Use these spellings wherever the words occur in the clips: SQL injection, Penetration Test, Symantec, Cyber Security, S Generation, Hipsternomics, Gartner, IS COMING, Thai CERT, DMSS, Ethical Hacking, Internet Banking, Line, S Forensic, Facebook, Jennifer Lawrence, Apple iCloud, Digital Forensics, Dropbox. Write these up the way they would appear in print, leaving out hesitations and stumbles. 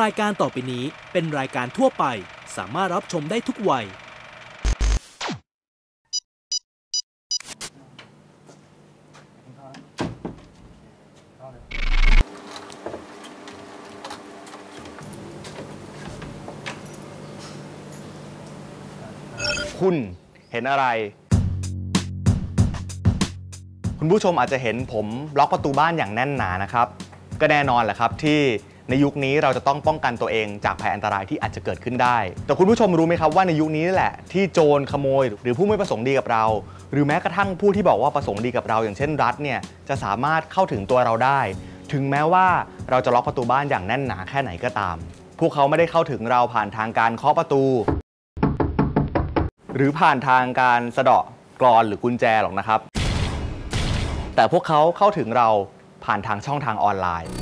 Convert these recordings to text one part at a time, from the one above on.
รายการต่อไปนี้เป็นรายการทั่วไปสามารถรับชมได้ทุกวัยคุณเห็นอะไรคุณผู้ชมอาจจะเห็นผมล็อกประตูบ้านอย่างแน่นหนานะครับก็แน่นอนแหละครับที่ในยุคนี้เราจะต้องป้องกันตัวเองจากภัยอันตรายที่อาจจะเกิดขึ้นได้แต่คุณผู้ชมรู้ไหมครับว่าในยุคนี้แหละที่โจรขโมยหรือผู้ไม่ประสงค์ดีกับเราหรือแม้กระทั่งผู้ที่บอกว่าประสงค์ดีกับเราอย่างเช่นรัฐเนี่ยจะสามารถเข้าถึงตัวเราได้ถึงแม้ว่าเราจะล็อกประตูบ้านอย่างแน่นหนาแค่ไหนก็ตามพวกเขาไม่ได้เข้าถึงเราผ่านทางการเคาะประตูหรือผ่านทางการสะเดาะกรอนหรือกุญแจหรอกนะครับแต่พวกเขาเข้าถึงเราผ่านทางช่องทางออนไลน์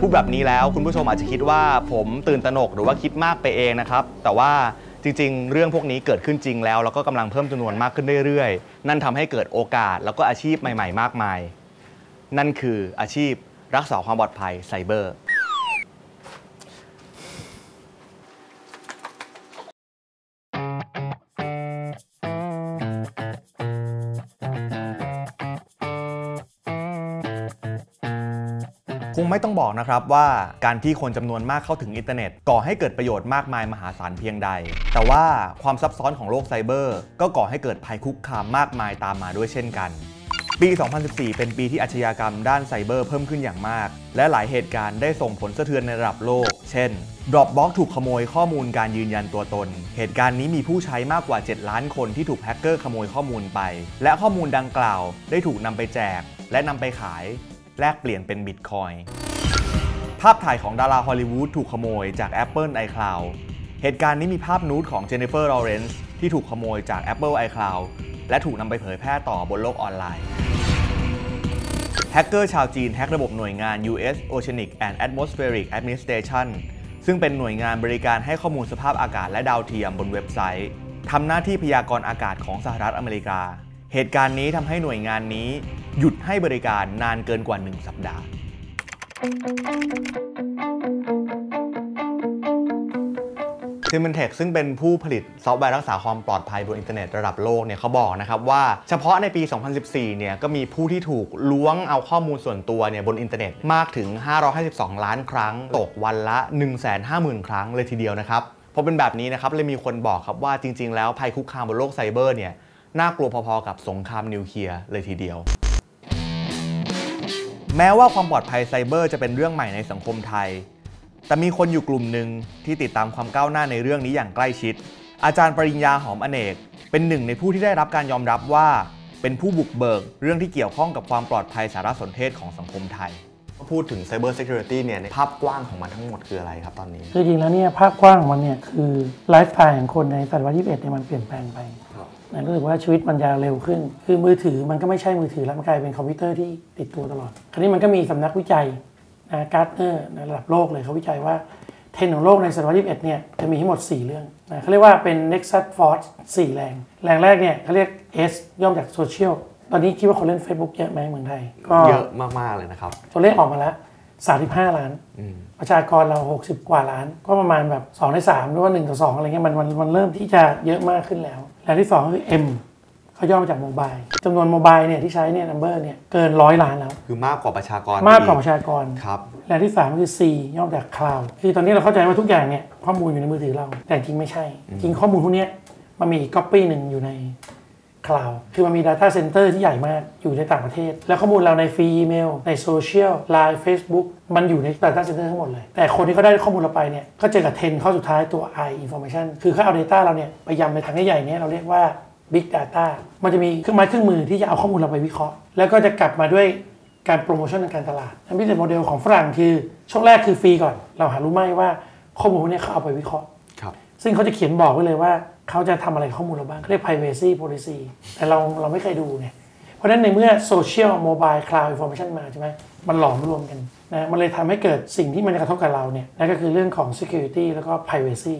พูดแบบนี้แล้วคุณผู้ชมอาจจะคิดว่าผมตื่นตระหนกหรือว่าคิดมากไปเองนะครับแต่ว่าจริงๆเรื่องพวกนี้เกิดขึ้นจริงแล้วแล้วก็กำลังเพิ่มจำนวนมากขึ้นเรื่อยๆนั่นทำให้เกิดโอกาสแล้วก็อาชีพใหม่ๆมากมายนั่นคืออาชีพรักษาความปลอดภัยไซเบอร์คงไม่ต้องบอกนะครับว่าการที่คนจำนวนมากเข้าถึงอินเทอร์เน็ตก่อให้เกิดประโยชน์มากมายมหาศาลเพียงใดแต่ว่าความซับซ้อนของโลกไซเบอร์ก็ก่อให้เกิดภัยคุกคามมากมายตามมาด้วยเช่นกันปี2014เป็นปีที่อาชญากรรมด้านไซเบอร์เพิ่มขึ้นอย่างมากและหลายเหตุการณ์ได้ส่งผลสะเทือนในระดับโลกเช่น Dropbox ถูกขโมยข้อมูลการยืนยันตัวตนเหตุการณ์นี้มีผู้ใช้มากกว่า7ล้านคนที่ถูกแฮกเกอร์ขโมยข้อมูลไปและข้อมูลดังกล่าวได้ถูกนำไปแจกและนำไปขายแลกเปลี่ยนเป็นบิตคอยน์ภาพถ่ายของดาราฮอลลีวูดถูกขโมยจาก Apple iCloud เหตุการณ์นี้มีภาพนูดของเจนนิเฟอร์ลอเรนซ์ที่ถูกขโมยจาก Apple iCloud และถูกนำไปเผยแพร่ต่อบนโลกออนไลน์แฮกเกอร์ชาวจีนแฮกระบบหน่วยงาน U.S. Oceanic and Atmospheric Administration ซึ่งเป็นหน่วยงานบริการให้ข้อมูลสภาพอากาศและดาวเทียมบนเว็บไซต์ทำหน้าที่พยากรณ์อากาศของสหรัฐอเมริกาเหตุการณ์นี้ทำให้หน่วยงานนี้หยุดให้บริการนานเกินกว่า1สัปดาห์Symantec ซึ่งเป็นผู้ผลิตซอฟต์แวร์รักษาความปลอดภัยบนอินเทอร์เน็ตระดับโลกเนี่ยเขาบอกนะครับว่าเฉพาะในปี 2014 เนี่ยก็มีผู้ที่ถูกล้วงเอาข้อมูลส่วนตัวเนี่ยบนอินเทอร์เน็ตมากถึง552ล้านครั้งตกวันละ 150,000 ครั้งเลยทีเดียวนะครับพอเป็นแบบนี้นะครับเลยมีคนบอกครับว่าจริงๆแล้วภัยคุกคามบนโลกไซเบอร์เนี่ยน่ากลัวพอๆกับสงครามนิวเคลียร์เลยทีเดียวแม้ว่าความปลอดภัยไซเบอร์จะเป็นเรื่องใหม่ในสังคมไทยแต่มีคนอยู่กลุ่มหนึ่งที่ติดตามความก้าวหน้าในเรื่องนี้อย่างใกล้ชิดอาจารย์ปริญญาหอมอเนกเป็นหนึ่งในผู้ที่ได้รับการยอมรับว่าเป็นผู้บุกเบิกเรื่องที่เกี่ยวข้องกับความปลอดภัยสารสนเทศของสังคมไทยพูดถึง Cyber Security เนี่ยในภาพกว้างของมันทั้งหมดคืออะไรครับตอนนี้คือจริงแล้วเนี่ยภาพกว้างของมันเนี่ยคือไลฟ์สไตล์ของคนในศตวรรษที่21เนี่ยมันเปลี่ยนแปลงไปรู้สึกว่าชีวิตมันจะเร็วขึ้นคือมือถือมันก็ไม่ใช่มือถือแล้วมันกลายเป็นคอมพิวเตอร์ที่ติดตัวตลอดคราวนี้มันก็มีสำนักวิจัยการ์ดเนอร์ระดับโลกเลยเขาวิจัยว่าเทรนด์ของโลกในศตวรรษที่21เนี่ยจะมีทั้งหมด4เรื่องเขาเรียกว่าเป็น Nexus Force 4แรงแรกเนี่ยเขาเรียก S ย่อมาจากโซเชียลตอนนี้คิดว่าคนเล่น Facebook เยอะไหมเมืองไทยก็เยอะมากๆเลยนะครับตัวเลขออกมาแล้ว35ล้านประชากรเรา60กว่าล้านก็ประมาณแบบ2ใน3หรือว่า1ต่อ2อะไรเงี้ยมันเริ่มที่จะเยอะมากขึ้นแล้วและที่2ก็คือ M เขาย่อมาจากโมบายจำนวนโมบายเนี่ยที่ใช้เนี่ยนัมเบอร์เนี่ยเกิน100ล้านแล้วคือมากกว่าประชากรครับและที่3ก็คือ C ย่อมาจาก Cloud คือตอนนี้เราเข้าใจว่าทุกอย่างเนี่ยข้อมูลอยู่ในมือถือเราแต่จริงไม่ใช่จริงข้อมูลพวกนี้มันมีอีก copy นึงอยู่ในCloud คือมันมี Data Center ที่ใหญ่มากอยู่ในต่างประเทศและข้อมูลเราในฟรีอีเมลในโซเชียล Line Facebook มันอยู่ใน Data Center ทั้งหมดเลยแต่คนที่เขาได้ข้อมูลเราไปเนี่ยก็เจอกับเทรนด์ข้อสุดท้ายตัว I Information คือเขาเอา Data เราเนี่ยไปยำในทางใหญ่ๆเนี่ยเราเรียกว่า Big Data มันจะมีเครื่องไม้เครื่องมือที่จะเอาข้อมูลเราไปวิเคราะห์แล้วก็จะกลับมาด้วยการโปรโมชั่นทางการตลาดทำ Business Model ของฝรั่งคือช่วงแรกคือฟรีก่อนเราหารู้ไหมว่าข้อมูลเนี่ยเขาเอาไปวิเคราะห์ซึ่งเขาจะเขียนบอกไว้เลยว่าเขาจะทำอะไรข้อมูลเราบ้างเรียก privacy policy แต่เราไม่เคยดูไงเพราะนั้นในเมื่อ social mobile cloud information มาใช่ไหมมันหลอมรวมกันนะมันเลยทำให้เกิดสิ่งที่มันกระทบกับเราเนี่ยนั่นก็คือเรื่องของ security แล้วก็ privacy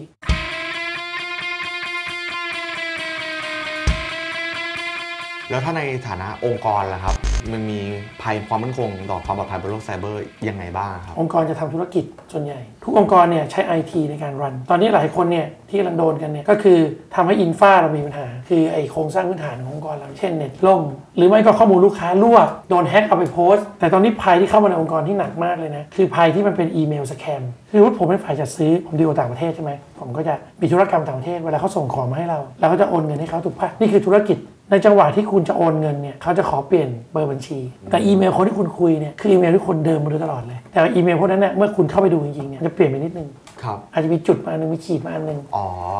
แล้วถ้าในฐานะองค์กรล่ะครับ มันมีภัยความมั่นคงต่อความปลอดภัยบนโลกไซเบอร์ยังไงบ้างครับองค์กรจะทำธุรกิจส่วนใหญ่ทุกองค์กรเนี่ยใช้ IT ในการรันตอนนี้หลายคนเนี่ยที่กำลังโดนกันเนี่ยก็คือทำให้อินฟราเรามีปัญหาคือไอโครงสร้างพื้นฐานขององค์กรเราเช่นเน็ตล่มหรือไม่ก็ข้อมูลลูกค้ารั่วโดนแฮกเอาไปโพสต์แต่ตอนนี้ภัยที่เข้ามาในองค์กรที่หนักมากเลยนะคือภัยที่มันเป็นอีเมลสแคมคือว่าผมเป็นฝ่ายจัดซื้อผมดีลต่างประเทศใช่ไหมผมก็จะมีธุรกรรมต่างประเทศเวลาเขาส่งของมาให้เราเราก็จะโอนเงินให้เขาถูกป่ะนี่คือธุรกิจในจังหวะที่คุณจะโอนเงินเนี่ยเขาจะขอเปลี่ยนเบอร์บัญชีแต่อีเมลคนที่คุณคุยเนี่ยคืออีเมลที่คนเดิมมาโดยตลอดเลยแต่อีเมลพวกนั้นเนี่ยเมื่อคุณเข้าไปดูจริงๆเนี่ยจะเปลี่ยนไปนิดนึงครับอาจจะมีจุดมาอันนึงมีขีดมาอันนึง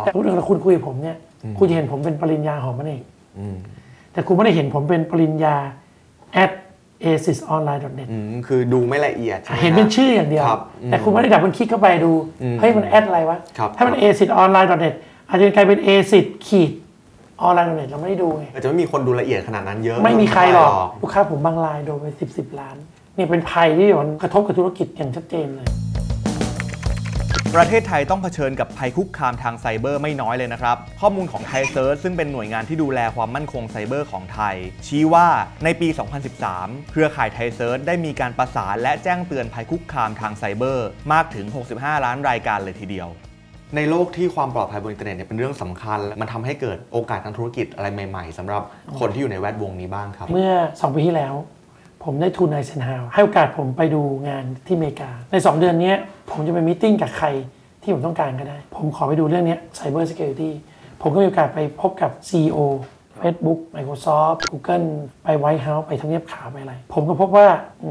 แต่ทุกเรื่องที่คุณคุยผมเนี่ยคุณจะเห็นผมเป็นปริญญาหอมมะเนกแต่คุณไม่ได้เห็นผมเป็นปริญญา @asisonline.net คือดูไม่ละเอียดเห็นเป็นชื่ออย่างเดียวแต่คุณไม่ได้ดับเบิลคลิกเข้าไปดูเฮ้ยมันแอดอะไรวะถ้ามัน asisonline.net อาจจะกลายเป็น asis ขีดออนไลน์เราไม่ได้ดูไงอาจจะไม่มีคนดูละเอียดขนาดนั้นเยอะไม่มีใครหรอกลูกค้าผมบางรายโดนไป10 ล้านนี่เป็นภัยที่มันกระทบกับธุรกิจอย่างชัดเจนเลยประเทศไทยต้องเผชิญกับภัยคุกคามทางไซเบอร์ไม่น้อยเลยนะครับข้อมูลของไทยเซิร์ชซึ่งเป็นหน่วยงานที่ดูแลความมั่นคงไซเบอร์ของไทยชี้ว่าในปี 2013 เครือข่ายไทยเซิร์ชได้มีการประสานและแจ้งเตือนภัยคุกคามทางไซเบอร์มากถึง65 ล้านรายการเลยทีเดียวในโลกที่ความปลอดภัยบนอินเทอร์เน็ตเนี่ยเป็นเรื่องสำคัญมันทำให้เกิดโอกาสทางธุรกิจอะไรใหม่ๆสำหรับคนที่อยู่ในแวดวงนี้บ้างครับเมื่อ2 ปีที่แล้วผมได้ทุนไอเซนฮาวให้โอกาสผมไปดูงานที่อเมริกาใน2 เดือนนี้ผมจะไปมีตติ้งกับใครที่ผมต้องการก็ได้ผมขอไปดูเรื่องนี้ Cyber Security ผมก็มีโอกาสไปพบกับ CEO Facebook Microsoft Google ไป White House ไปทำเนียบขาวไปอะไรผมก็พบว่า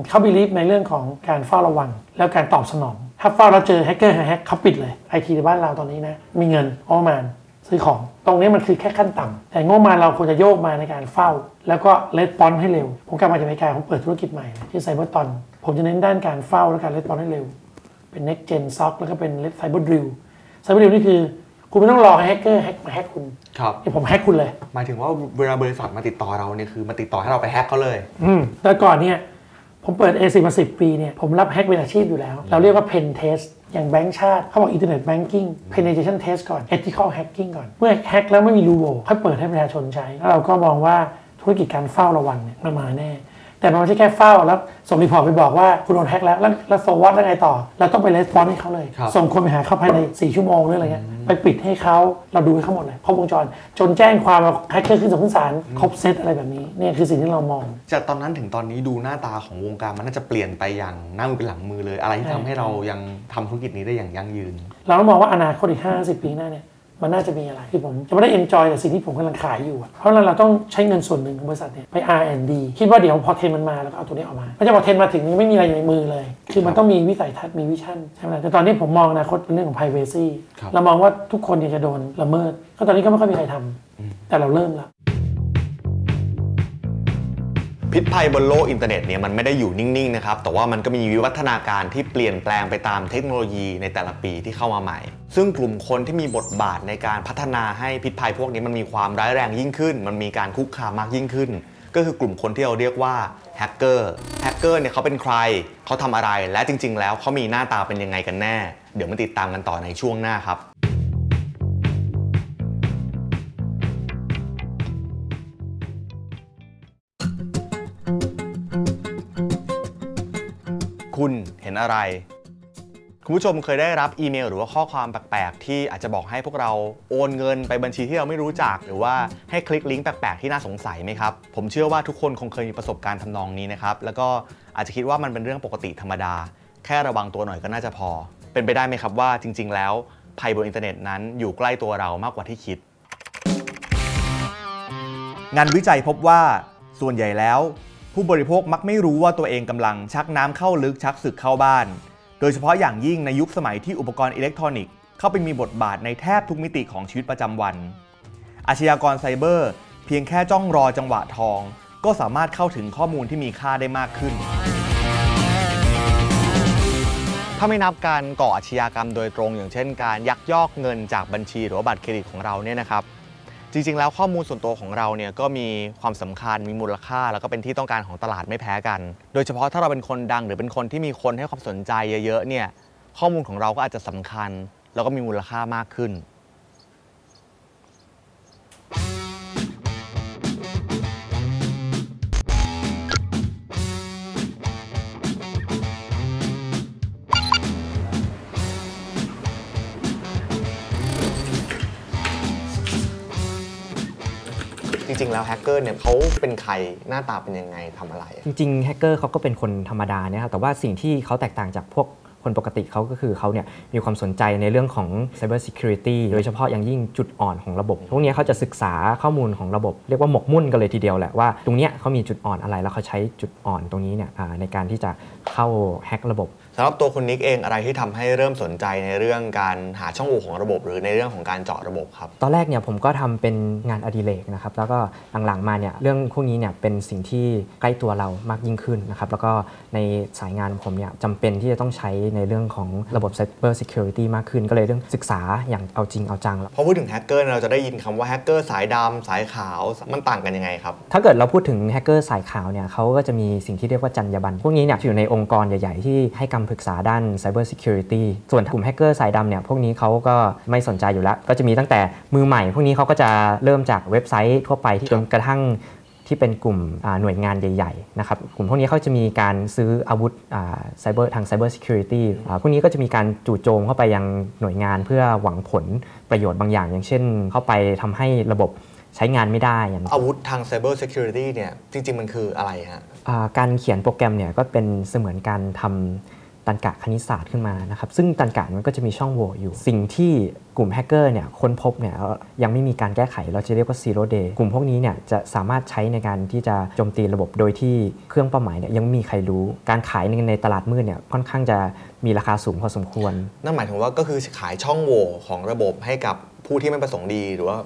เขาบิลีฟในเรื่องของการเฝ้าระวังแล้วการตอบสนองถ้าเฝ้าเราเจอแฮกเกอร์แฮกเขาปิดเลยไอทีในบ้านเราตอนนี้นะมีเงินอ้อมานซื้อของตรงนี้มันคือแค่ขั้นต่ำแต่งบมาเราควรจะโยกมาในการเฝ้าแล้วก็เลสปอนให้เร็วผมกลับมาจากอเมริกาผมเปิดธุรกิจใหม่ชื่อไซเบอร์ตอนผมจะเน้นด้านการเฝ้าและการเลสปอนให้เร็วเป็น Next Gen SOC แล้วก็เป็นไซเบอร์ดริลนี่คือคุณไม่ต้องรอแฮกเกอร์แฮกมาแฮกคุณครับผมแฮกคุณเลยหมายถึงว่าเวลาบริษัทมาติดต่อเราเนี่ยคือมาติดต่อให้เราไปแฮกเขาเลยแต่ก่อนเนี่ยผมเปิด AC มา10 ปีเนี่ยผมรับแฮกเป็นอาชีพอยู่แล้วเราเรียกว่า Pen Test อย่างแบงก์ชาติเขาบอก Internet Banking Penetration Test ก่อน Ethical Hacking ก่อนเมื่อแฮกแล้วไม่มีรูโหว่ค่อยเปิดให้ประชาชนใช้แล้วเราก็มองว่าธุรกิจการเฝ้าระวังเนี่ยมันมาแน่แต่มันไม่ใช่แค่เฝ้าแล้วส่งรีพอร์ตไปบอกว่าคุณโดนแฮกแล้วแล้วโซวัตแล้วไงต่อเราต้องไปเลสปอนให้เขาเลยส่งคนไปหาเขาภายใน4 ชั่วโมงหรืออะไรเงี้ยไปปิดให้เขาเราดูให้เขาหมดเลยครบวงจรจนแจ้งความเราแฮกเกอร์ขึ้นสู่ขึ้นศาลครบเซตอะไรแบบนี้เนี่ยคือสิ่งที่เรามองจากตอนนั้นถึงตอนนี้ดูหน้าตาของวงการมันน่าจะเปลี่ยนไปอย่างหน้ามือเป็นหลังมือเลยอะไรที่ทำให้เรายังทำธุรกิจนี้ได้อย่างยั่งยืนเราต้องมองว่าอนาคตอีก50 ปีหน้าเนี่ยมันน่าจะมีอะไรที่ผมจะไม่ได้เอนจอยกับสิ่งที่ผมกำลังขายอยู่เพราะนั้นเราต้องใช้เงินส่วนหนึ่งของบริษัทเนี่ยไป R&D คิดว่าเดี๋ยวพอเทนมันมาแล้วก็เอาตัวนี้ออกมาไม่ใช่พอเทนมาถึงไม่มีอะไรอยู่ในมือเลยคือมันต้องมีวิสัยทัศน์มีวิชั่นใช่ไหมแต่ตอนนี้ผมมองอนาคตเป็นเรื่องของ privacy เรามองว่าทุกคนจะโดนละเมิดก็ตอนนี้ก็ไม่ค่อยมีใครทำแต่เราเริ่มแล้วพิษภัยบนโลกอินเทอร์เน็ตเนี่ยมันไม่ได้อยู่นิ่งๆนะครับแต่ว่ามันก็มีวิวัฒนาการที่เปลี่ยนแปลงไปตามเทคโนโลยีในแต่ละปีที่เข้ามาใหม่ซึ่งกลุ่มคนที่มีบทบาทในการพัฒนาให้พิษภัยพวกนี้มันมีความร้ายแรงยิ่งขึ้นมันมีการคุกคามมากยิ่งขึ้นก็คือกลุ่มคนที่เราเรียกว่าแฮกเกอร์เนี่ยเขาเป็นใครเขาทำอะไรและจริงๆแล้วเขามีหน้าตาเป็นยังไงกันแน่เดี๋ยวมาติดตามกันต่อในช่วงหน้าครับคุณเห็นอะไรคุณผู้ชมเคยได้รับอีเมลหรือว่าข้อความแปลกๆที่อาจจะบอกให้พวกเราโอนเงินไปบัญชีที่เราไม่รู้จักหรือว่าให้คลิกลิงก์แปลกๆที่น่าสงสัยไหมครับผมเชื่อว่าทุกคนคงเคยมีประสบการณ์ทำนองนี้นะครับแล้วก็อาจจะคิดว่ามันเป็นเรื่องปกติธรรมดาแค่ระวังตัวหน่อยก็น่าจะพอเป็นไปได้ไหมครับว่าจริงๆแล้วภัยบนอินเทอร์เน็ตนั้นอยู่ใกล้ตัวเรามากกว่าที่คิดงานวิจัยพบว่าส่วนใหญ่แล้วผู้บริโภคมักไม่รู้ว่าตัวเองกำลังชักน้ำเข้าลึกชักสึกเข้าบ้านโดยเฉพาะอย่างยิ่งในยุคสมัยที่อุปกรณ์อิเล็กทรอนิกส์เข้าไปมีบทบาทในแทบทุกมิติของชีวิตประจำวันอาชญากรไซเบอร์เพียงแค่จ้องรอจังหวะทองก็สามารถเข้าถึงข้อมูลที่มีค่าได้มากขึ้นถ้าไม่นับการก่ออาชญากรรมโดยตรงอย่างเช่นการยักยอกเงินจากบัญชีหรือบัตรเครดิตของเราเนี่ยนะครับจริงๆแล้วข้อมูลส่วนตัวของเราเนี่ยก็มีความสำคัญมีมูลค่าแล้วก็เป็นที่ต้องการของตลาดไม่แพ้กันโดยเฉพาะถ้าเราเป็นคนดังหรือเป็นคนที่มีคนให้ความสนใจเยอะๆเนี่ยข้อมูลของเราก็อาจจะสำคัญแล้วก็มีมูลค่ามากขึ้น ริงๆแล้วแฮกเกอร์เนี่ยเขาเป็นใครหน้าตาเป็นยังไงทำอะไรจริงๆแฮกเกอร์เขาก็เป็นคนธรรมดาเนี่ยครับแต่ว่าสิ่งที่เขาแตกต่างจากพวกคนปกติเขาก็คือเขาเนี่ยมีความสนใจในเรื่องของ Cyber Security โดยเฉพาะอย่างยิ่งจุดอ่อนของระบบพวกนี้เขาจะศึกษาข้อมูลของระบบเรียกว่าหมกมุ่นกันเลยทีเดียวแหละว่าตรงนี้เขามีจุดอ่อนอะไรแล้วเขาใช้จุดอ่อนตรงนี้เนี่ยในการที่จะเข้าแฮกระบบสำหรับตัวคุณนิกเองอะไรที่ทำให้เริ่มสนใจในเรื่องการหาช่องโหว่ของระบบหรือในเรื่องของการเจาะระบบครับตอนแรกเนี่ยผมก็ทำเป็นงานอดิเรกนะครับแล้วก็หลังๆมาเนี่ยเรื่องพวกนี้เนี่ยเป็นสิ่งที่ใกล้ตัวเรามากยิ่งขึ้นนะครับแล้วก็ในสายงานผมเนี่ยจำเป็นที่จะต้องใช้ในเรื่องของระบบ Cyber Security มากขึ้นก็เลยเรื่องศึกษาอย่างเอาจริงเอาจังแล้วพอพูดถึงแฮกเกอร์เราจะได้ยินคำว่าแฮกเกอร์สายดำสายขาวมันต่างกันยังไงครับถ้าเกิดเราพูดถึงแฮกเกอร์สายขาวเนี่ยเขาก็จะมีสิ่งที่เรียกว่าจรรยาบรรณพวกนี้เนี่ยอยู่ในองค์กรใหญ่ๆที่ให้คำปรึกษาด้าน Cyber Security ส่วนกลุ่มแฮกเกอร์สายดำเนี่ยพวกนี้เขาก็ไม่สนใจอยู่แล้วก็จะมีตั้งแต่มือใหม่พวกนี้เขาก็จะเริ่มจากเว็บไซต์ทั่วไปที่จนกระทั่งที่เป็นกลุ่มหน่วยงานใหญ่ๆนะครับกลุ่มพวกนี้เขาจะมีการซื้ออาวุธไซเบอร์ security พวกนี้ก็จะมีการจู่โจมเข้าไปยังหน่วยงานเพื่อหวังผลประโยชน์บางอย่างอย่างเช่นเข้าไปทำให้ระบบใช้งานไม่ได้อย่างอาวุธทาง Cyber Security เนี่ยจริงๆมันคืออะไรฮะการเขียนโปรแกรมเนี่ยก็เป็นเสมือนการทำตรรกะคณิตศาสตร์ขึ้นมานะครับซึ่งตรรกะมันก็จะมีช่องโหว่อยู่สิ่งที่กลุ่มแฮกเกอร์เนี่ยค้นพบเนี่ยยังไม่มีการแก้ไขเราจะเรียกว่า zero day กลุ่มพวกนี้เนี่ยจะสามารถใช้ในการที่จะโจมตีระบบโดยที่เครื่องเป้าหมายเนี่ยยังไม่มีใครรู้การขายในตลาดมืดเนี่ยค่อนข้างจะมีราคาสูงพอสมควรนั่นหมายถึงว่าก็คือขายช่องโหว่ของระบบให้กับผู้ที่ไม่ประสงค์ดีหรือว่า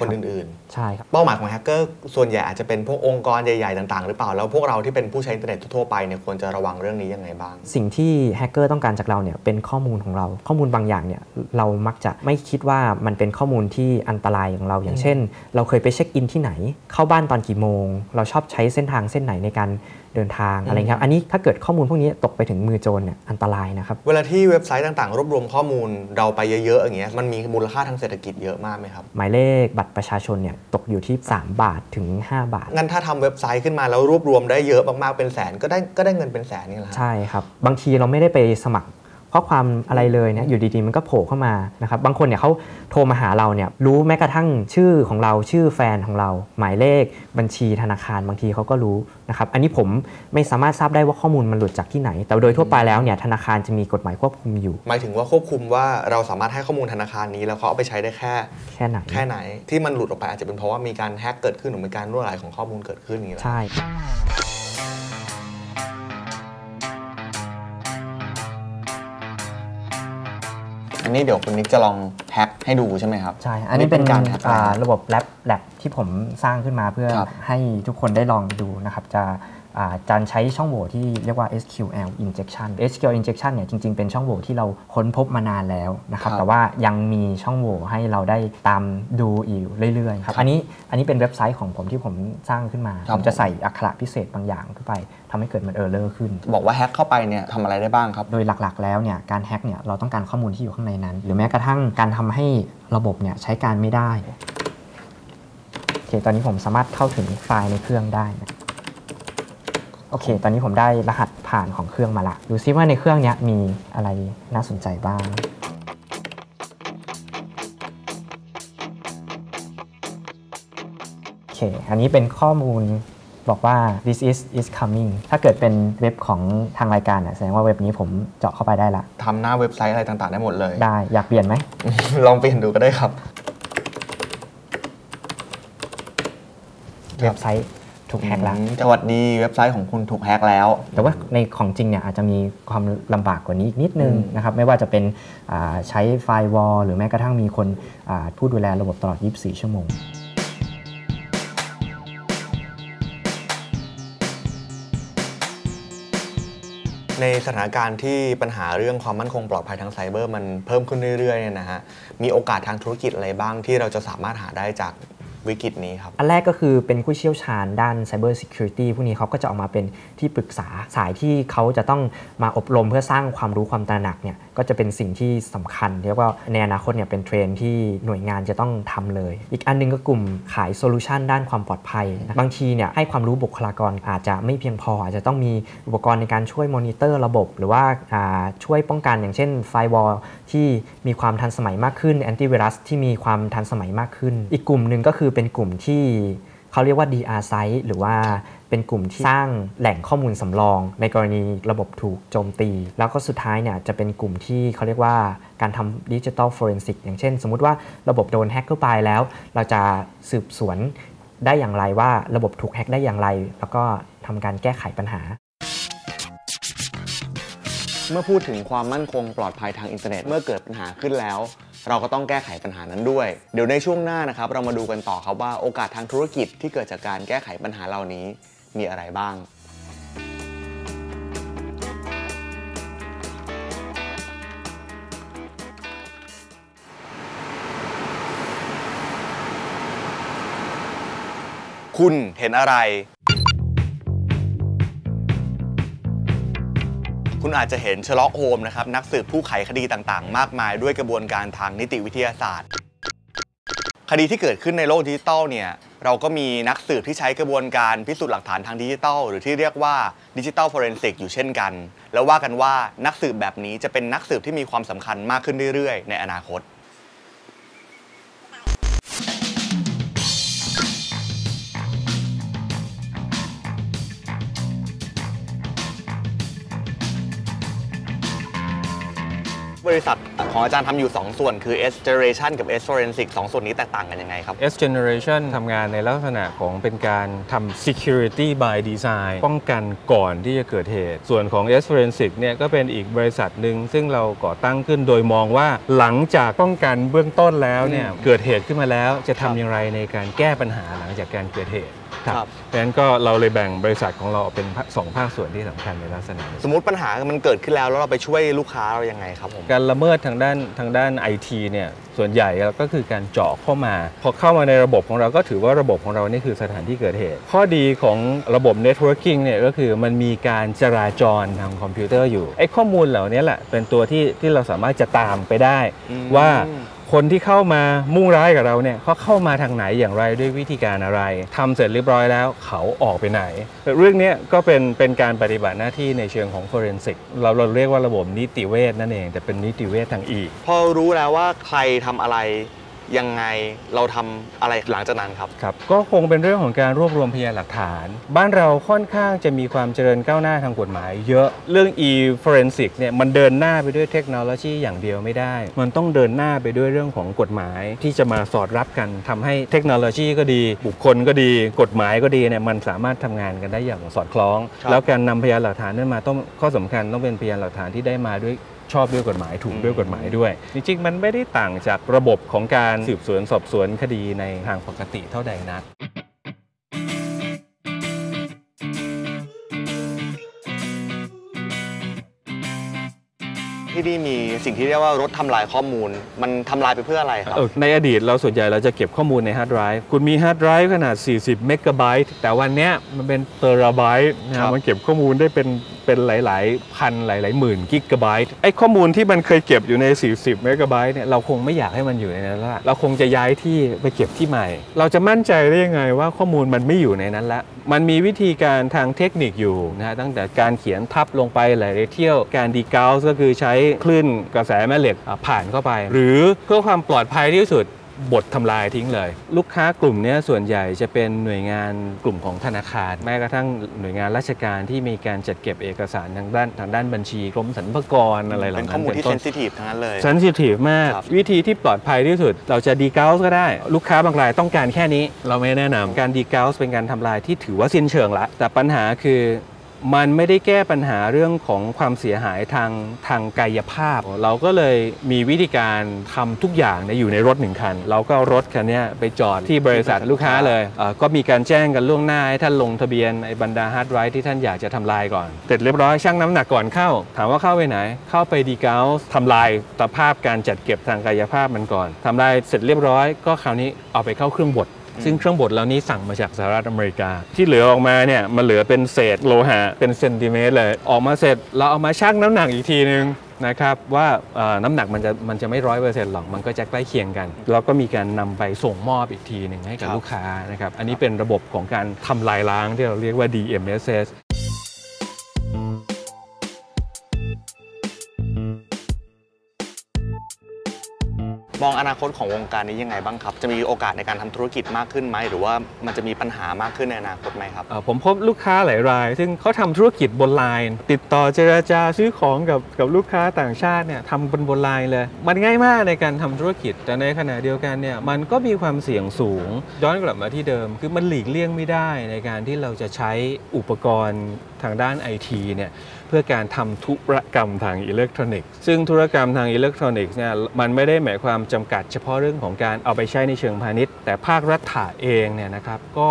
คนอื่นๆใช่ครับเป้าหมายของแฮกเกอร์ส่วนใหญ่อาจจะเป็นพวกองค์กรใหญ่ๆต่างๆหรือเปล่าแล้วพวกเราที่เป็นผู้ใช้อินเทอร์เน็ตทั่วไปเนี่ยควรจะระวังเรื่องนี้ยังไงบ้างสิ่งที่แฮกเกอร์ต้องการจากเราเนี่ยเป็นข้อมูลของเราข้อมูลบางอย่างเนี่ยเรามักจะไม่คิดว่ามันเป็นข้อมูลที่อันตรายของเราอย่างเช่นเราเคยไปเช็คอินที่ไหนเข้าบ้านตอนกี่โมงเราชอบใช้เส้นทางเส้นไหนในการเดินทางอะไรครับอันนี้ถ้าเกิดข้อมูลพวกนี้ตกไปถึงมือโจรเนี่ยอันตรายนะครับเวลาที่เว็บไซต์ต่างๆรวบรวมข้อมูลเราไปเยอะๆอย่างเงี้ยมันมีมูลค่าทางเศรษฐกิจเยอะมากไหมครับหมายเลขบัตรประชาชนเนี่ยตกอยู่ที่3บาทถึง5บาทงั้นถ้าทำเว็บไซต์ขึ้นมาแล้วรวบรวมได้เยอะมากๆเป็นแสนก็ได้เงินเป็นแสนนี่แหละใช่ครับบางทีเราไม่ได้ไปสมัครข้อความอะไรเลยนะอยู่ดีๆมันก็โผล่เข้ามานะครับบางคนเนี่ยเขาโทรมาหาเราเนี่ยรู้แม้กระทั่งชื่อของเราชื่อแฟนของเราหมายเลขบัญชีธนาคารบางทีเขาก็รู้นะครับอันนี้ผมไม่สามารถทราบได้ว่าข้อมูลมันหลุดจากที่ไหนแต่โดยทั่วไปแล้วเนี่ยธนาคารจะมีกฎหมายควบคุมอยู่หมายถึงว่าควบคุมว่าเราสามารถให้ข้อมูลธนาคารนี้แล้วเขาเอาไปใช้ได้แค่ไหนที่มันหลุดออกไปอาจจะเป็นเพราะว่ามีการแฮกเกิดขึ้นหรือมีการรั่วไหลของข้อมูลเกิดขึ้นอย่างนี้ใช่อันนี้เดี๋ยวคุณนิกจะลองแฮกให้ดูใช่ไหมครับใช่อันนี้เป็นการระบบแลบที่ผมสร้างขึ้นมาเพื่อให้ทุกคนได้ลองดูนะครับจะการใช้ช่องโหว่ที่เรียกว่า SQL injectionเนี่ยจริงๆเป็นช่องโหว่ที่เราค้นพบมานานแล้วนะครับแต่ว่ายังมีช่องโหว่ให้เราได้ตามดูอยู่เรื่อยๆครับอันนี้เป็นเว็บไซต์ของผมที่ผมสร้างขึ้นมาผมจะใส่อักขระพิเศษบางอย่างเข้าไปทำให้เกิดมันเออร์เลอร์ขึ้นบอกว่าแฮกเข้าไปเนี่ยทำอะไรได้บ้างครับโดยหลักๆแล้วเนี่ยการแฮกเนี่ยเราต้องการข้อมูลที่อยู่ข้างในนั้นหรือแม้กระทั่งการทำให้ระบบเนี่ยใช้การไม่ได้โอเคตอนนี้ผมสามารถเข้าถึงไฟล์ในเครื่องได้โอเคตอนนี้ผมได้รหัสผ่านของเครื่องมาละดูซิว่าในเครื่องนี้มีอะไรน่าสนใจบ้างโอเคอันนี้เป็นข้อมูลบอกว่า this is coming ถ้าเกิดเป็นเว็บของทางรายการแสดงว่าเว็บนี้ผมเจาะเข้าไปได้ละทำหน้าเว็บไซต์อะไรต่างๆได้หมดเลยได้อยากเปลี่ยนไหม ลองเปลี่ยนดูก็ได้ครับเว็บไซต์ถูกแฮกแล้วสวัสดีเว็บไซต์ของคุณถูกแฮกแล้วแต่ว่าในของจริงเนี่ยอาจจะมีความลำบากกว่านี้อีกนิดนึงนะครับไม่ว่าจะเป็นใช้ไฟร์วอลหรือแม้กระทั่งมีคนผู้ดูแลระบบตลอด24ชั่วโมงในสถานการณ์ที่ปัญหาเรื่องความมั่นคงปลอดภัยทางไซเบอร์มันเพิ่มขึ้นเรื่อยๆเนี่ยนะฮะมีโอกาสทางธุรกิจอะไรบ้างที่เราจะสามารถหาได้จากวิกฤตนี้ครับอันแรกก็คือเป็นผู้เชี่ยวชาญด้าน Cyber Security พวกนี้เขาก็จะออกมาเป็นที่ปรึกษาสายที่เขาจะต้องมาอบรมเพื่อสร้างความรู้ความตระหนักเนี่ยก็จะเป็นสิ่งที่สำคัญเรียกว่าในอนาคตเนี่ยเป็นเทรนที่หน่วยงานจะต้องทำเลยอีกอันนึงก็กลุ่มขายโซลูชันด้านความปลอดภัยบางทีเนี่ยให้ความรู้บุคลากรอาจจะไม่เพียงพออาจจะต้องมีอุปกรณ์ในการช่วยมอนิเตอร์ระบบหรือว่าช่วยป้องกันอย่างเช่นไฟร์วอลที่มีความทันสมัยมากขึ้นแอนตี้ไวรัสที่มีความทันสมัยมากขึ้นอีกกลุ่มนึงก็คือเป็นกลุ่มที่ เขาเรียกว่า DR site หรือว่าเป็นกลุ่มที่สร้างแหล่งข้อมูลสำรองในกรณีระบบถูกโจมตีแล้วก็สุดท้ายเนี่ยจะเป็นกลุ่มที่เขาเรียกว่าการทำดิจิทัลฟอเรนซิกอย่างเช่นสมมุติว่าระบบโดนแฮ็กเข้าไปแล้วเราจะสืบสวนได้อย่างไรว่าระบบถูกแฮ็กได้อย่างไรแล้วก็ทำการแก้ไขปัญหาเมื่อพูดถึงความมั่นคงปลอดภัยทางอินเทอร์เน็ตเมื่อเกิดปัญหาขึ้นแล้วเราก็ต้องแก้ไขปัญหานั้นด้วยเดี๋ยวในช่วงหน้านะครับเรามาดูกันต่อครับว่าโอกาสทางธุรกิจที่เกิดจากการแก้ไขปัญหาเหล่านี้มีอะไรบ้างคุณเห็นอะไรคุณอาจจะเห็นเชอร์ล็อก โฮมส์นะครับนักสืบผู้ไขคดีต่างๆมากมายด้วยกระบวนการทางนิติวิทยาศาสตร์คดีที่เกิดขึ้นในโลกดิจิทัลเนี่ยเราก็มีนักสืบที่ใช้กระบวนการพิสูจน์หลักฐานทางดิจิทัลหรือที่เรียกว่าดิจิทัลฟอเรนซิกอยู่เช่นกันแล้วว่ากันว่านักสืบแบบนี้จะเป็นนักสืบที่มีความสำคัญมากขึ้นเรื่อยๆในอนาคตบริษัทของอาจารย์ทำอยู่2ส่วนคือ S Generation กับ S Forensic 2ส่วนนี้แตกต่างกันยังไงครับ S Generation ทำงานในลักษณะของเป็นการทำ Security by Design ป้องกันก่อนที่จะเกิดเหตุส่วนของ S Forensic เนี่ยก็เป็นอีกบริษัทหนึ่งซึ่งเราก่อตั้งขึ้นโดยมองว่าหลังจากป้องกันเบื้องต้นแล้วเนี่ยเกิดเหตุขึ้นมาแล้วจะทำอย่างไรในการแก้ปัญหาหลังจากการเกิดเหตุครับดังนั้นก็เราเลยแบ่งบริษัทของเราเป็น2ภาคส่วนที่สำคัญในลักษณะสมมุติปัญหามันเกิดขึ้นแล้วเราไปช่วยลูกค้าเรายังไงครับผมการละเมิดทางด้าน IT เนี่ยส่วนใหญ่ก็คือการเจาะเข้ามาพอเข้ามาในระบบของเราก็ถือว่าระบบของเรานี่คือสถานที่เกิดเหตุข้อดีของระบบ Networking เนี่ยก็คือมันมีการจราจรทางคอมพิวเตอร์อยู่ไอ้ข้อมูลเหล่านี้แหละเป็นตัวที่เราสามารถจะตามไปได้ว่าคนที่เข้ามามุ่งร้ายกับเราเนี่ยเขาเข้ามาทางไหนอย่างไรด้วยวิธีการอะไรทำเสร็จเรียบร้อยแล้วเขาออกไปไหนเรื่องนี้ก็เป็นการปฏิบัติหน้าที่ในเชิงของ Forensic เราเรียกว่าระบบนิติเวชนั่นเองแต่เป็นนิติเวชทางอีกพอรู้แล้วว่าใครทำอะไรยังไงเราทำอะไรหลังจากนั้นครับก็คงเป็นเรื่องของการรวบรวมพยานหลักฐานบ้านเราค่อนข้างจะมีความเจริญก้าวหน้าทางกฎหมายเยอะเรื่อง e-forensic เนี่ยมันเดินหน้าไปด้วยเทคโนโลยีอย่างเดียวไม่ได้มันต้องเดินหน้าไปด้วยเรื่องของกฎหมายที่จะมาสอดรับกันทำให้เทคโนโลยีก็ดีบุคคลก็ดีกฎหมายก็ดีเนี่ยมันสามารถทำงานกันได้อย่างสอดคล้องแล้วการนำพยานหลักฐานนั้นมาต้องข้อสำคัญต้องเป็นพยานหลักฐานที่ได้มาด้วยชอบด้วยกฎหมายถูกด้วยกฎหมายด้วยจริงๆมันไม่ได้ต่างจากระบบของการสืบสวนสอบสวนคดีในทางปกติเท่าใดนักที่นี่มีสิ่งที่เรียกว่ารถทำลายข้อมูลมันทำลายไปเพื่ออะไรครับในอดีตเราส่วนใหญ่เราจะเก็บข้อมูลในฮาร์ดไดรฟ์คุณมีฮาร์ดไดรฟ์ขนาด40 เมกะไบต์แต่วันนี้มันเป็นเทราไบต์นะมันเก็บข้อมูลได้เป็นหลายๆพันหลายๆหมื่นกิกะไบต์ไอ้ข้อมูลที่มันเคยเก็บอยู่ใน40 เมกะไบต์เนี่ยเราคงไม่อยากให้มันอยู่ในนั้นละเราคงจะย้ายที่ไปเก็บที่ใหม่เราจะมั่นใจได้ยังไงว่าข้อมูลมันไม่อยู่ในนั้นละมันมีวิธีการทางเทคนิคอยู่นะตั้งแต่การเขียนทับลงไปหลายๆเที่ยวการดีกาวส์ก็คือใช้คลื่นกระแสแม่เหล็กผ่านเข้าไปหรือเพื่อความปลอดภัยที่สุดบททำลายทิ้งเลยลูกค้ากลุ่มนี้ส่วนใหญ่จะเป็นหน่วยงานกลุ่มของธนาคารแม้กระทั่งหน่วยงานราชการที่มีการจัดเก็บเอกสารทางด้านบัญชีกรมสรรพากรอะไรเหล่านั้นเป็นข้อมูลที่เซนซิทีฟทั้งนั้นเลยเซนซิทีฟมากวิธีที่ปลอดภัยที่สุดเราจะดีกาวส์ก็ได้ลูกค้าบางรายต้องการแค่นี้เราไม่แนะนำการดีกาวส์เป็นการทำลายที่ถือว่าสิ้นเชิงละแต่ปัญหาคือมันไม่ได้แก้ปัญหาเรื่องของความเสียหายทางกายภาพเราก็เลยมีวิธีการทำทุกอย่างอยู่ในรถหนึ่งคันเราก็รถคันนี้ไปจอดที่บริษัทลูกค้าเลยก็มีการแจ้งกันล่วงหน้าให้ท่านลงทะเบียนไอ้บรรดาฮาร์ดไดรฟ์ที่ท่านอยากจะทำลายก่อนเสร็จเรียบร้อยชั่งน้ำหนักก่อนเข้าถามว่าเข้าไปไหนเข้าไปดีกาวทำลายตภาพการจัดเก็บทางกายภาพมันก่อนทำลายเสร็จเรียบร้อยก็คราวนี้เอาไปเข้าเครื่องบดซึ่งเครื่องบดเหล่านี้สั่งมาจากสหรัฐอเมริกาที่เหลือออกมาเนี่ยมันเหลือเป็นเศษโลหะเป็นเซนติเมตรเลยออกมาเสร็จเราเอามาชั่งน้ำหนักอีกทีนึงนะครับว่าน้ำหนักมันจะไม่ 100% หรอกมันก็จะใกล้เคียงกันแล้วก็มีการนำไปส่งมอบอีกทีหนึ่งให้กับลูกค้านะครับอันนี้เป็นระบบของการทำลายล้างที่เราเรียกว่า DMSS มองอนาคตของวงการนี้ยังไงบ้างครับจะมีโอกาสในการทำธุรกิจมากขึ้นไหมหรือว่ามันจะมีปัญหามากขึ้นในอนาคตไหมครับผมพบลูกค้าหลายรายซึ่งเขาทำธุรกิจบนไลน์ติดต่อเจรจาซื้อของกับลูกค้าต่างชาติเนี่ยทำบนไลน์เลยมันง่ายมากในการทำธุรกิจแต่ในขณะเดียวกันเนี่ยมันก็มีความเสี่ยงสูงย้อนกลับมาที่เดิมคือมันหลีกเลี่ยงไม่ได้ในการที่เราจะใช้อุปกรณ์ทางด้าน IT เนี่ยเพื่อการทำธุรกรรมทางอิเล็กทรอนิกส์ซึ่งธุรกรรมทางอิเล็กทรอนิกส์เนี่ยมันไม่ได้หมายความจำกัดเฉพาะเรื่องของการเอาไปใช้ในเชิงพาณิชย์แต่ภาครัฐเองเนี่ยนะครับก็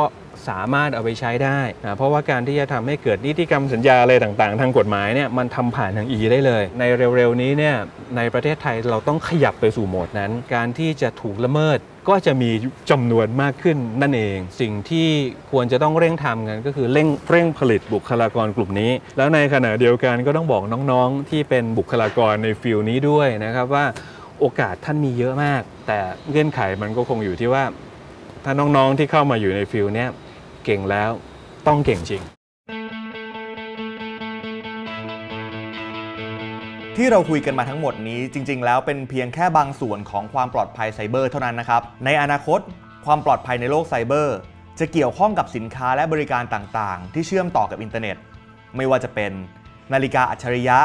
สามารถเอาไปใช้ได้นะเพราะว่าการที่จะทำให้เกิดนิติกรรมสัญญาอะไรต่างๆทางกฎหมายเนี่ยมันทำผ่านทาง E ได้เลยในเร็วๆนี้เนี่ยในประเทศไทยเราต้องขยับไปสู่โหมดนั้นการที่จะถูกละเมิดก็จะมีจำนวนมากขึ้นนั่นเองสิ่งที่ควรจะต้องเร่งทำกันก็คือเร่งผลิตบุคลากรกลุ่มนี้แล้วในขณะเดียวกันก็ต้องบอกน้องๆที่เป็นบุคลากรในฟิลนี้ด้วยนะครับว่าโอกาสท่านมีเยอะมากแต่เงื่อนไขมันก็คงอยู่ที่ว่าถ้าน้องๆที่เข้ามาอยู่ในฟิลนี้เก่งแล้วต้องเก่งจริงที่เราคุยกันมาทั้งหมดนี้จริงๆแล้วเป็นเพียงแค่บางส่วนของความปลอดภัยไซเบอร์เท่านั้นนะครับในอนาคตความปลอดภัยในโลกไซเบอร์จะเกี่ยวข้องกับสินค้าและบริการต่างๆที่เชื่อมต่อกับอินเทอร์เน็ตไม่ว่าจะเป็นนาฬิกาอัจฉริยะ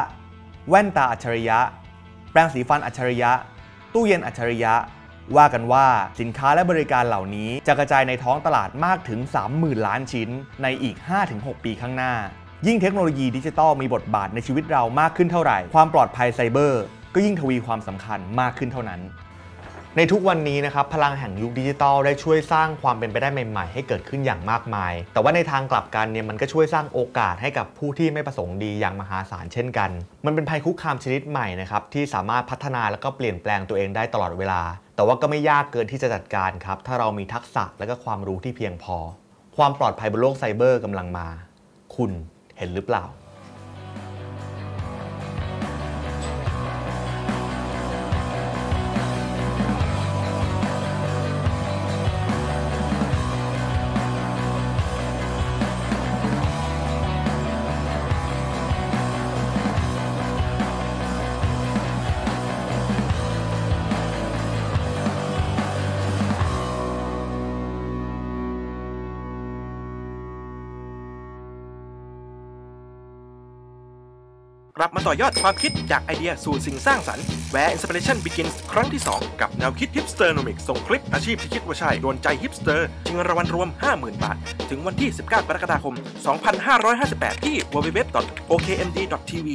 แว่นตาอัจฉริยะแปรงสีฟันอัจฉริยะตู้เย็นอัจฉริยะว่ากันว่าสินค้าและบริการเหล่านี้จะกระจายในท้องตลาดมากถึง 30,000 ล้านชิ้นในอีก 5-6 ปีข้างหน้ายิ่งเทคโนโลยีดิจิทัลมีบทบาทในชีวิตเรามากขึ้นเท่าไหร่ความปลอดภัยไซเบอร์ก็ยิ่งทวีความสำคัญมากขึ้นเท่านั้นในทุกวันนี้นะครับพลังแห่งยุคดิจิทัลได้ช่วยสร้างความเป็นไปได้ใหม่ๆให้เกิดขึ้นอย่างมากมายแต่ว่าในทางกลับกันเนี่ยมันก็ช่วยสร้างโอกาสให้กับผู้ที่ไม่ประสงค์ดีอย่างมหาศาลเช่นกันมันเป็นภัยคุกคามชนิดใหม่นะครับที่สามารถพัฒนาและก็เปลี่ยนแปลงตัวเองได้ตลอดเวลาแต่ว่าก็ไม่ยากเกินที่จะจัดการครับถ้าเรามีทักษะและก็ความรู้ที่เพียงพอความปลอดภัยบนโลกไซเบอร์กำลังมาคุณเห็นหรือเปล่ากลับมาต่อยอดความคิดจากไอเดียสู่สิ่งสร้างสรรค์ Where Inspiration Begins ครั้งที่ 2 กับแนวคิด Hipsternomics ส่งคลิปอาชีพที่คิดว่าใช่โดนใจฮิปสเตอร์ชิงรางวัลรวม 50,000 บาทถึงวันที่ 19 กรกฎาคม 2558 ที่ www.okmd.tv